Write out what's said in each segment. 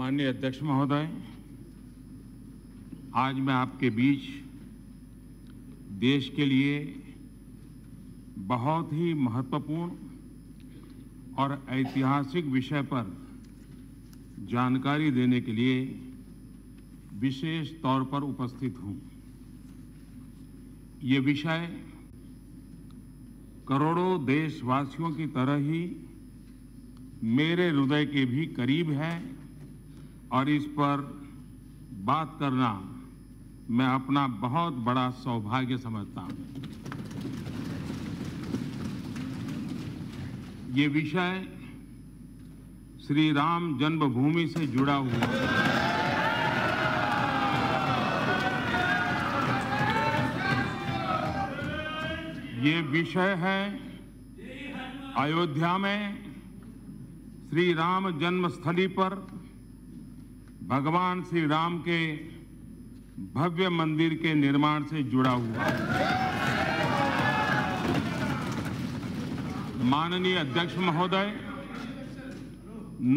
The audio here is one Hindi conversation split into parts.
माननीय अध्यक्ष महोदय, आज मैं आपके बीच देश के लिए बहुत ही महत्वपूर्ण और ऐतिहासिक विषय पर जानकारी देने के लिए विशेष तौर पर उपस्थित हूँ। ये विषय करोड़ों देशवासियों की तरह ही मेरे हृदय के भी करीब है और इस पर बात करना मैं अपना बहुत बड़ा सौभाग्य समझता हूँ। ये विषय श्री राम जन्मभूमि से जुड़ा हुआ है। ये विषय है अयोध्या में श्री राम जन्मस्थली पर भगवान श्री राम के भव्य मंदिर के निर्माण से जुड़ा हुआ है। माननीय अध्यक्ष महोदय, 9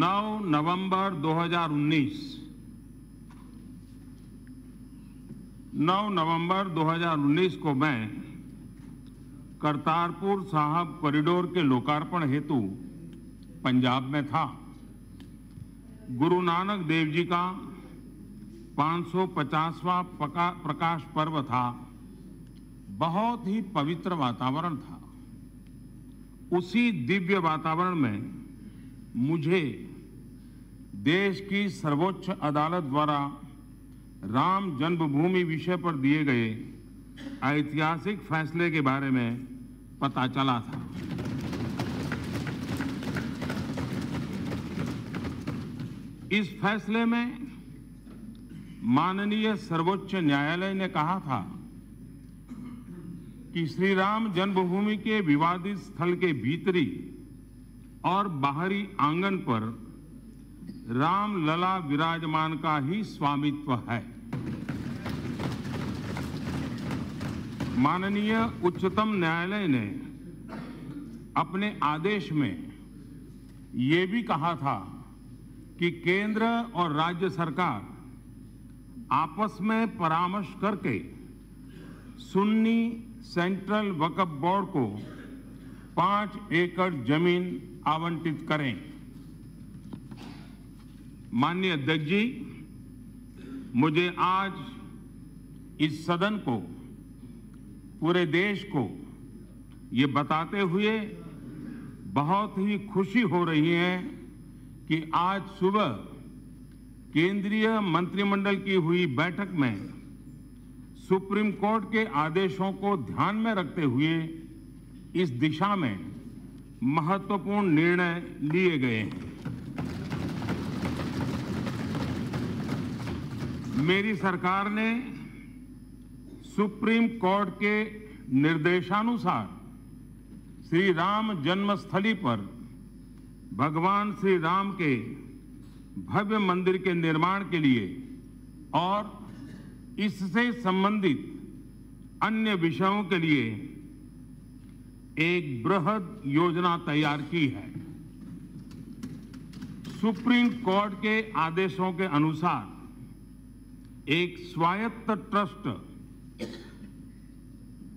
नवंबर 2019 को मैं करतारपुर साहब कॉरिडोर के लोकार्पण हेतु पंजाब में था। गुरु नानक देव जी का 550वां प्रकाश पर्व था। बहुत ही पवित्र वातावरण था। उसी दिव्य वातावरण में मुझे देश की सर्वोच्च अदालत द्वारा राम जन्मभूमि विषय पर दिए गए ऐतिहासिक फैसले के बारे में पता चला था। इस फैसले में माननीय सर्वोच्च न्यायालय ने कहा था कि श्री राम जन्मभूमि के विवादित स्थल के भीतरी और बाहरी आंगन पर राम लला विराजमान का ही स्वामित्व है। माननीय उच्चतम न्यायालय ने अपने आदेश में ये भी कहा था कि केंद्र और राज्य सरकार आपस में परामर्श करके सुन्नी सेंट्रल वक्फ बोर्ड को 5 एकड़ जमीन आवंटित करें। माननीय अध्यक्ष जी, मुझे आज इस सदन को, पूरे देश को ये बताते हुए बहुत ही खुशी हो रही है कि आज सुबह केंद्रीय मंत्रिमंडल की हुई बैठक में सुप्रीम कोर्ट के आदेशों को ध्यान में रखते हुए इस दिशा में महत्वपूर्ण निर्णय लिए गए हैं। मेरी सरकार ने सुप्रीम कोर्ट के निर्देशानुसार श्री राम जन्मस्थली पर भगवान श्री राम के भव्य मंदिर के निर्माण के लिए और इससे संबंधित अन्य विषयों के लिए एक बृहद योजना तैयार की है। सुप्रीम कोर्ट के आदेशों के अनुसार एक स्वायत्त ट्रस्ट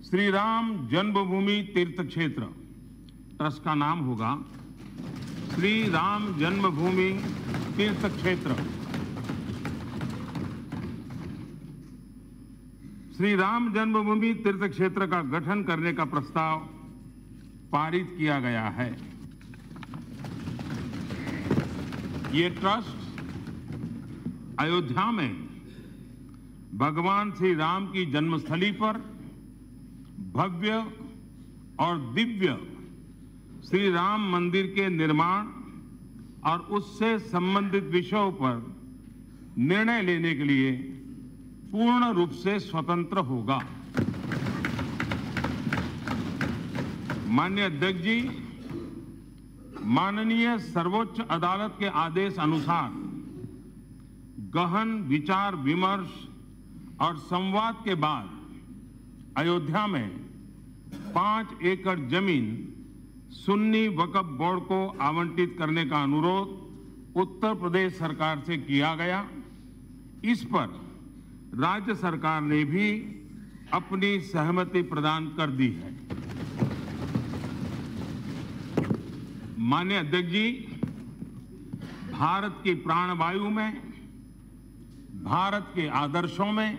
श्री राम जन्मभूमि तीर्थ क्षेत्र ट्रस्ट का नाम होगा श्री राम जन्मभूमि तीर्थ क्षेत्र। श्री राम जन्मभूमि तीर्थ क्षेत्र का गठन करने का प्रस्ताव पारित किया गया है। ये ट्रस्ट अयोध्या में भगवान श्री राम की जन्मस्थली पर भव्य और दिव्य श्री राम मंदिर के निर्माण और उससे संबंधित विषयों पर निर्णय लेने के लिए पूर्ण रूप से स्वतंत्र होगा। माननीय अध्यक्ष जी, माननीय सर्वोच्च अदालत के आदेश अनुसार गहन विचार विमर्श और संवाद के बाद अयोध्या में 5 एकड़ जमीन सुन्नी वक्फ बोर्ड को आवंटित करने का अनुरोध उत्तर प्रदेश सरकार से किया गया। इस पर राज्य सरकार ने भी अपनी सहमति प्रदान कर दी है। माननीय अध्यक्ष जी, भारत की प्राणवायु में, भारत के आदर्शों में,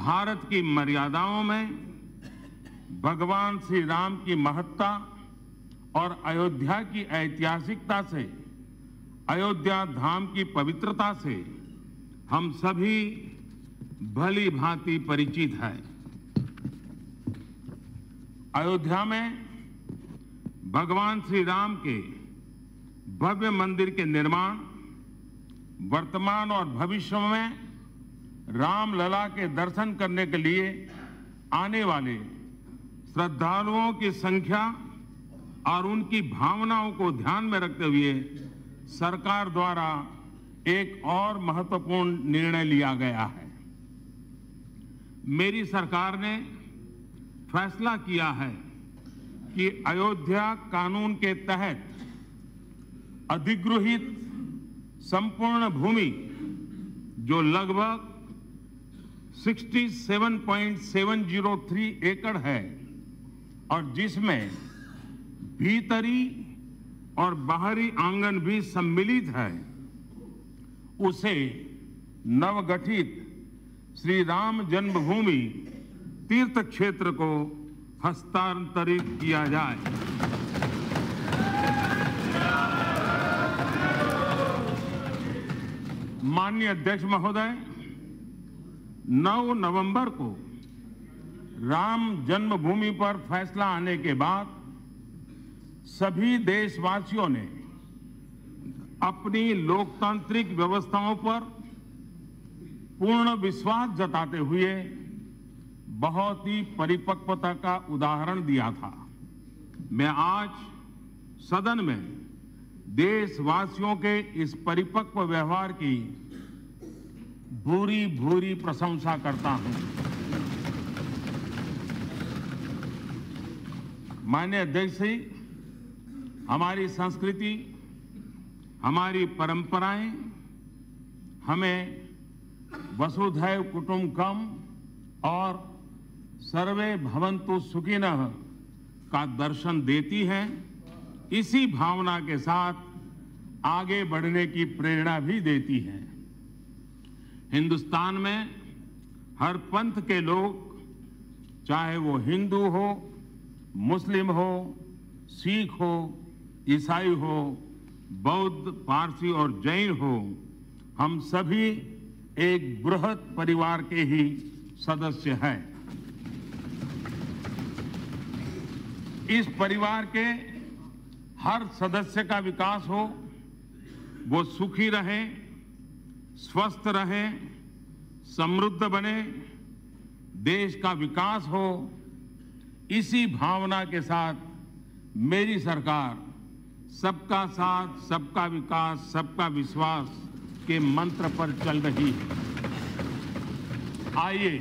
भारत की मर्यादाओं में भगवान श्री राम की महत्ता और अयोध्या की ऐतिहासिकता से, अयोध्या धाम की पवित्रता से हम सभी भली भांति परिचित हैं। अयोध्या में भगवान श्री राम के भव्य मंदिर के निर्माण, वर्तमान और भविष्य में राम लला के दर्शन करने के लिए आने वाले श्रद्धालुओं की संख्या और उनकी भावनाओं को ध्यान में रखते हुए सरकार द्वारा एक और महत्वपूर्ण निर्णय लिया गया है। मेरी सरकार ने फैसला किया है कि अयोध्या कानून के तहत अधिग्रहित संपूर्ण भूमि, जो लगभग 67.703 एकड़ है और जिसमें भीतरी और बाहरी आंगन भी सम्मिलित है, उसे नवगठित श्री राम जन्मभूमि तीर्थ क्षेत्र को हस्तांतरित किया जाए। माननीय अध्यक्ष महोदय, 9 नवंबर को राम जन्मभूमि पर फैसला आने के बाद सभी देशवासियों ने अपनी लोकतांत्रिक व्यवस्थाओं पर पूर्ण विश्वास जताते हुए बहुत ही परिपक्वता का उदाहरण दिया था। मैं आज सदन में देशवासियों के इस परिपक्व व्यवहार की भूरी भूरी प्रशंसा करता हूं। माननीय अध्यक्ष जी, हमारी संस्कृति, हमारी परंपराएं हमें वसुधैव कुटुम्बकम और सर्वे भवन्तु सुखिनः का दर्शन देती हैं। इसी भावना के साथ आगे बढ़ने की प्रेरणा भी देती है। हिंदुस्तान में हर पंथ के लोग, चाहे वो हिंदू हो, मुस्लिम हो, सिख हो, ईसाई हो, बौद्ध, पारसी और जैन हो, हम सभी एक बृहद परिवार के ही सदस्य हैं। इस परिवार के हर सदस्य का विकास हो, वो सुखी रहे, स्वस्थ रहे, समृद्ध बने, देश का विकास हो, इसी भावना के साथ मेरी सरकार सबका साथ, सबका विकास, सबका विश्वास के मंत्र पर चल रही है। आइए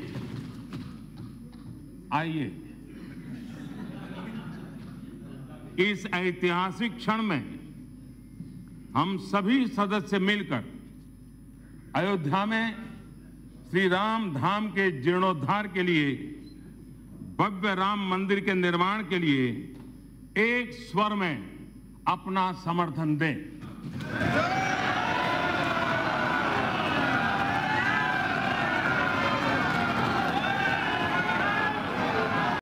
इस ऐतिहासिक क्षण में हम सभी सदस्य मिलकर अयोध्या में श्री राम धाम के जीर्णोद्धार के लिए, भव्य राम मंदिर के निर्माण के लिए एक स्वर में अपना समर्थन दें।